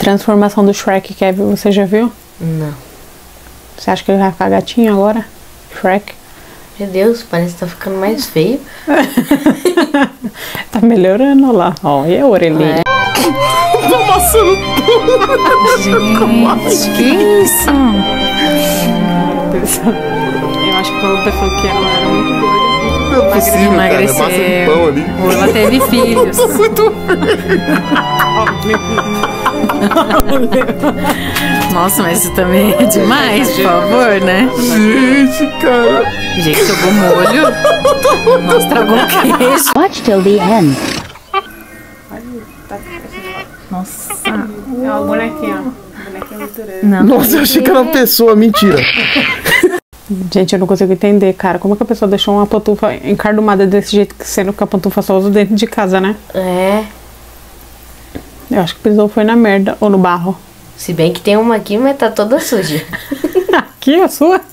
Transformação do Shrek, Kevin, você já viu? Não. Você acha que ele vai ficar gatinho agora? Shrek? Meu Deus, parece que tá ficando mais feio. Tá melhorando, olha lá. Ó, e a orelhinha? Vou passando tudo. Que isso? Eu acho que foi uma pessoa que ela era muito gorda. Não é possível, cara. É massa de pão ali. Ou ela teve filhos. Eu tô muito Nossa, mas isso também é demais, por favor, né? Gente, cara. Gente, jogou molho. Nossa, tragou queijo. Watch till the end. Nossa. É uma bonequinha. Bonequinha muito. Nossa, eu achei que era uma pessoa. Mentira. Gente, eu não consigo entender, cara. Como é que a pessoa deixou uma pantufa encardumada desse jeito, sendo que a pantufa só usa dentro de casa, né? É. Eu acho que pisou foi na merda ou no barro. Se bem que tem uma aqui, mas tá toda suja. Aqui a sua?